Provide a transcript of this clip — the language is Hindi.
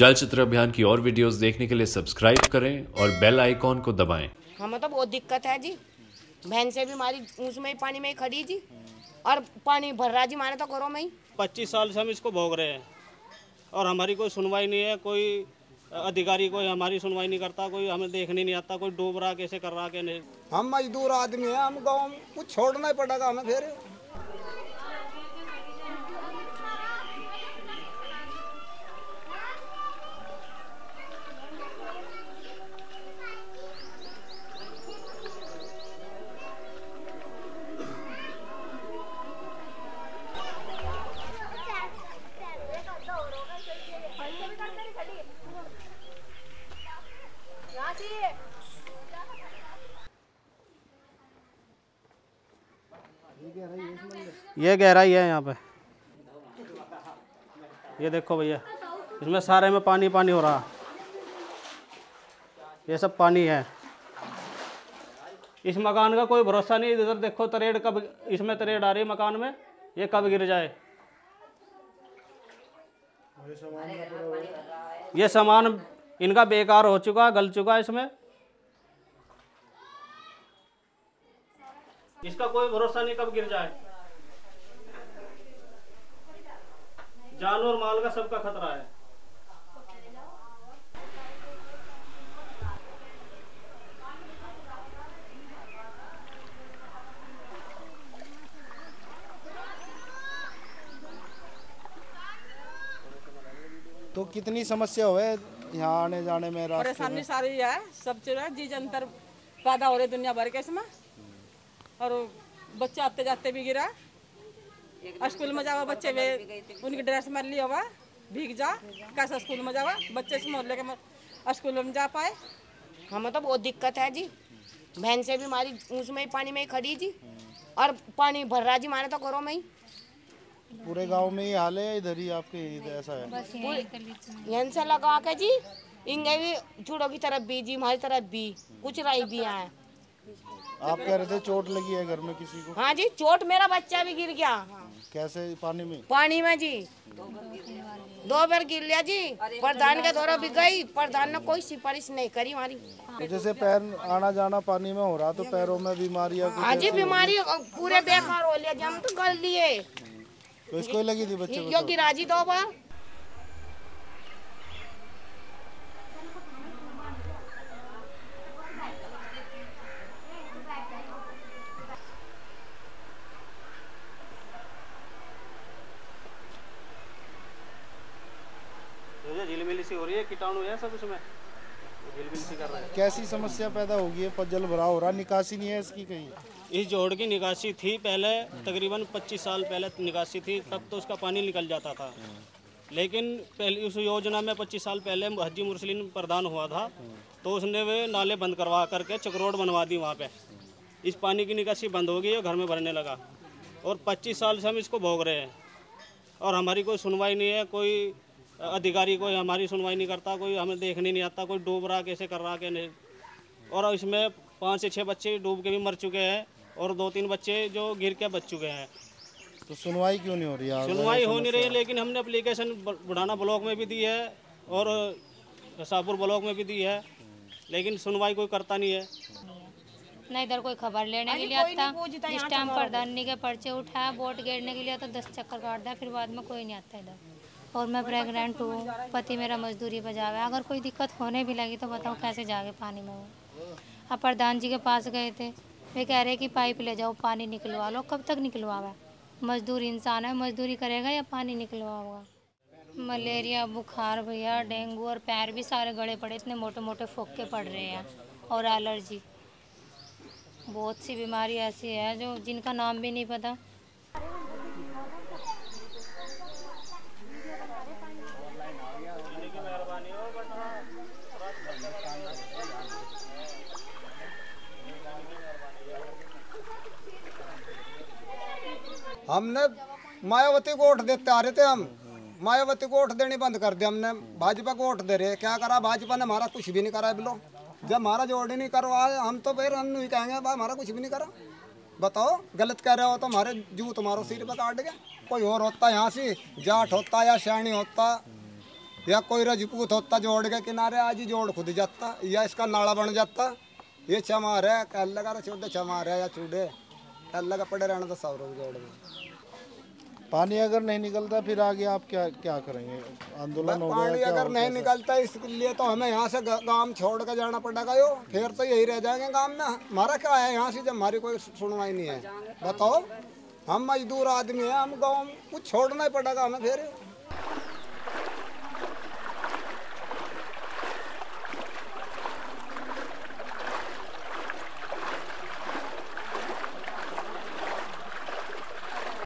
चलचित्र अभियान की और वीडियोस देखने के लिए सब्सक्राइब करें और बेल आइकॉन को दबाएं। हमें तो बहुत दिक्कत है जी, बहन से भी हमारी उसमें पानी में खड़ी जी और पानी भर रहा जी माने तो घरों में ही। 25 साल से हम इसको भोग रहे हैं और हमारी कोई सुनवाई नहीं है, कोई अधिकारी कोई हमारी सुनवाई नहीं करता, कोई हमें देखने नहीं आता, कोई डूब रहा कैसे कर रहा के नहीं। हम मजदूर आदमी हैं, हम गाँव कुछ छोड़ना ही पड़ेगा हमें फिर। ये गहराई है यहाँ पे, ये देखो भैया, इसमें सारे में पानी पानी हो रहा, ये सब पानी है। इस मकान का कोई भरोसा नहीं, इधर देखो तरेड़ कब, इसमें तरेड़ आ रही है मकान में, ये कब गिर जाए। ये सामान इनका बेकार हो चुका, गल चुका है, इसमें इसका कोई भरोसा नहीं कब गिर जाए। जान और माल का सबका खतरा है। तो कितनी समस्या हुए यहाँ आने जाने में, परेशानी सारी है, सब चीज है जी, जंतर पैदा हो रहे दुनिया भर के इसमें, और बच्चे आते जाते भी गिरा, स्कूल में जावा बच्चे में उनकी ड्रेस मर लिया हुआ भीग जा, कैसा स्कूल में जावा बच्चे इस मोहल्ले के स्कूल में जा पाए। हमें तो बहुत दिक्कत है जी, बहन से भी हमारी उसमें पानी में ही खड़ी जी और पानी भर रहा जी माने तो घरों में ही। पूरे गांव में ही हाल है, इधर ही आपके ऐसा है, यहाँ से लगा के जी इंगे भी छुड़ो की तरफ भी जी हमारी तरफ भी कुछ राई भी है। आप कह रहे थे चोट लगी है घर में किसी को? हाँ जी, चोट, मेरा बच्चा भी गिर गया। कैसे? पानी में? पानी में जी, 2 बार गिर लिया जी, प्रधान के द्वारा भी गई, प्रधान ने कोई सिफारिश नहीं करी हमारी। जैसे पैर आना जाना पानी में हो रहा तो पैरों में बीमारी? हाँ जी, बीमारी पूरे बेकार हो लिया जी, हम तो गल लिए। तो इसको लगी थी बच्चे को, गिरा जी 2 बार। झिलमिली सी हो रही है, कीटाणु है सब उसमें, झिलमिली सी कर रहा है। कैसी समस्या पैदा होगी है, जल भराव हो रहा, निकासी नहीं है इसकी कहीं? इस जोड़ की निकासी थी पहले, तकरीबन 25 साल पहले निकासी थी, तब तो उसका पानी निकल जाता था, लेकिन पहले उस योजना में 25 साल पहले हजी मुरसलिन प्रधान हुआ था तो उसने वे नाले बंद करवा करके चक्रोड बनवा दी, वहाँ पर इस पानी की निकासी बंद हो गई और घर में भरने लगा। और 25 साल से हम इसको भोग रहे हैं और हमारी कोई सुनवाई नहीं है, कोई अधिकारी कोई हमारी सुनवाई नहीं करता, कोई हमें देखने नहीं आता, कोई डूब रहा कैसे कर रहा के नहीं। और इसमें 5 से 6 बच्चे डूब के भी मर चुके हैं और 2-3 बच्चे जो गिर के बच चुके हैं। तो सुनवाई क्यों नहीं हो रही है? सुनवाई हो नहीं रही, लेकिन हमने एप्लीकेशन बुढ़ाना ब्लॉक में भी दी है और शाहपुर ब्लॉक में भी दी है, लेकिन सुनवाई कोई करता नहीं है। ना इधर कोई खबर लेने के लिए आता, जिस टाइम प्रधानी के पर्चे उठाया वोट गिरने के लिए तो 10 चक्कर काट दिया, फिर बाद में कोई नहीं आता इधर। और मैं प्रेग्नेंट हूँ, पति मेरा मजदूरी पर जावे, अगर कोई दिक्कत होने भी लगी तो बताओ कैसे जागे पानी में। वो अब प्रधान जी के पास गए थे, वे कह रहे कि पाइप ले जाओ पानी निकलवा लो, कब तक निकलवावा? मजदूर इंसान है, मजदूरी करेगा या पानी निकलवाओगा? मलेरिया, बुखार भैया, डेंगू और पैर भी सारे गड़े पड़े, इतने मोटे मोटे फोके पड़ रहे हैं, और एलर्जी, बहुत सी बीमारी ऐसी है जो जिनका नाम भी नहीं पता। हमने मायावती को वोट देते आ रहे थे, हम मायावती को वोट देने बंद कर दिया, हमने भाजपा को वोट दे रहे। क्या करा भाजपा ने? हमारा कुछ भी नहीं करा बिलो, जब हमारा जोड़ नहीं करवाए हम तो फिर हम नहीं कहेंगे हमारा कुछ भी नहीं करा। बताओ, गलत कह रहे हो तो हमारे जू तुम्हारो सिर पर काट गया। कोई और होता यहाँ से जाट होता या शाणी होता या कोई रजपूत होता जोड़ के किनारे आज ही जोड़ खुद जाता या इसका नाड़ा बन जाता। ये चमार है कह लगा रहा छोटे चमार है या चूडे कह लगा पड़े रहने तो सौ रोज जोड़ में। पानी अगर नहीं निकलता फिर आगे आप क्या क्या करेंगे? आंदोलन होगा? पानी अगर नहीं निकलता इसके लिए तो हमें यहाँ से गांव छोड़ कर जाना पड़ेगा। यो फिर तो यही रह जाएंगे गांव में। हमारा क्या है यहाँ से जब हमारी कोई सुनवाई नहीं है? बताओ, हम मजदूर आदमी हैं, हम गांव कुछ छोड़ना ही पड़ेगा हमें। फिर